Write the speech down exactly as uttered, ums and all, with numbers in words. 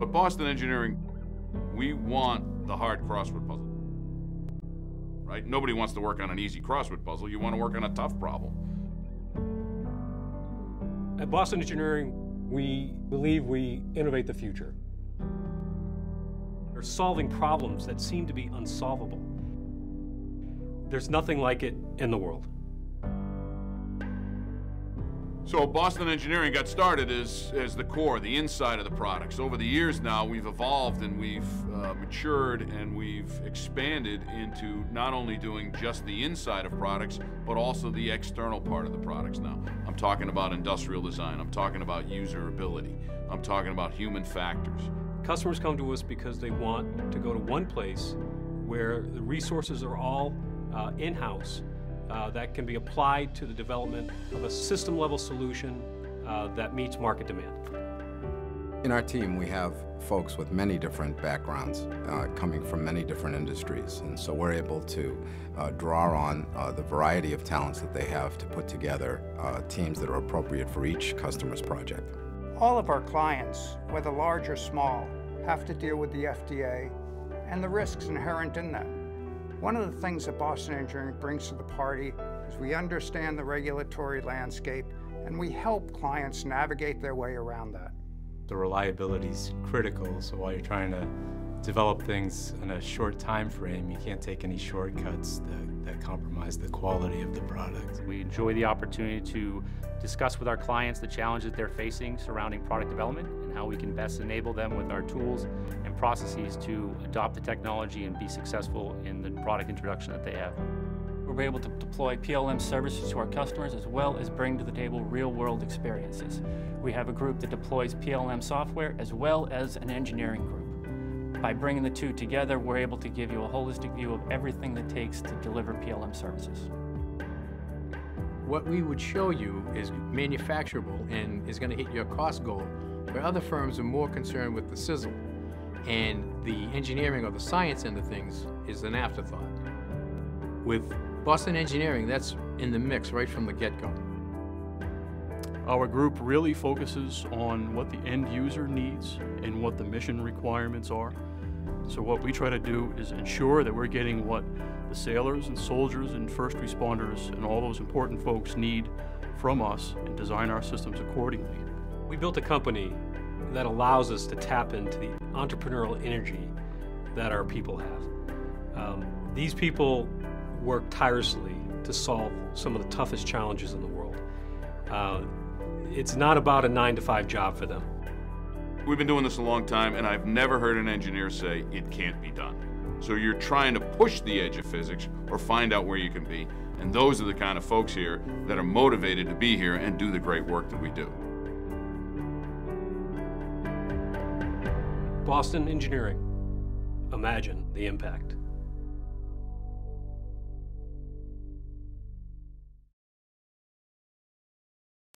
But Boston Engineering, we want the hard crossword puzzle, right? Nobody wants to work on an easy crossword puzzle. You want to work on a tough problem. At Boston Engineering, we believe we innovate the future. We're solving problems that seem to be unsolvable. There's nothing like it in the world. So Boston Engineering got started as, as the core, the inside of the products. Over the years now, we've evolved and we've uh, matured and we've expanded into not only doing just the inside of products, but also the external part of the products now. I'm talking about industrial design. I'm talking about usability. I'm talking about human factors. Customers come to us because they want to go to one place where the resources are all uh, in-house. Uh, that can be applied to the development of a system-level solution uh, that meets market demand. In our team, we have folks with many different backgrounds uh, coming from many different industries, and so we're able to uh, draw on uh, the variety of talents that they have to put together uh, teams that are appropriate for each customer's project. All of our clients, whether large or small, have to deal with the F D A and the risks inherent in them. One of the things that Boston Engineering brings to the party is we understand the regulatory landscape and we help clients navigate their way around that. The reliability is critical, so while you're trying to develop things in a short time frame, you can't take any shortcuts that, that compromise the quality of the product. We enjoy the opportunity to discuss with our clients the challenges they're facing surrounding product development and how we can best enable them with our tools and processes to adopt the technology and be successful in the product introduction that they have. We're able to deploy P L M services to our customers as well as bring to the table real-world experiences. We have a group that deploys P L M software as well as an engineering group. By bringing the two together, we're able to give you a holistic view of everything that takes to deliver P L M services. What we would show you is manufacturable and is going to hit your cost goal, where other firms are more concerned with the sizzle, and the engineering or the science end of things is an afterthought. With Boston Engineering, that's in the mix right from the get-go. Our group really focuses on what the end user needs and what the mission requirements are. So what we try to do is ensure that we're getting what the sailors and soldiers and first responders and all those important folks need from us and design our systems accordingly. We built a company that allows us to tap into the entrepreneurial energy that our people have. Um, these people work tirelessly to solve some of the toughest challenges in the world. Uh, It's not about a nine to five job for them. We've been doing this a long time, and I've never heard an engineer say it can't be done. So you're trying to push the edge of physics or find out where you can be, and those are the kind of folks here that are motivated to be here and do the great work that we do. Boston Engineering. Imagine the impact.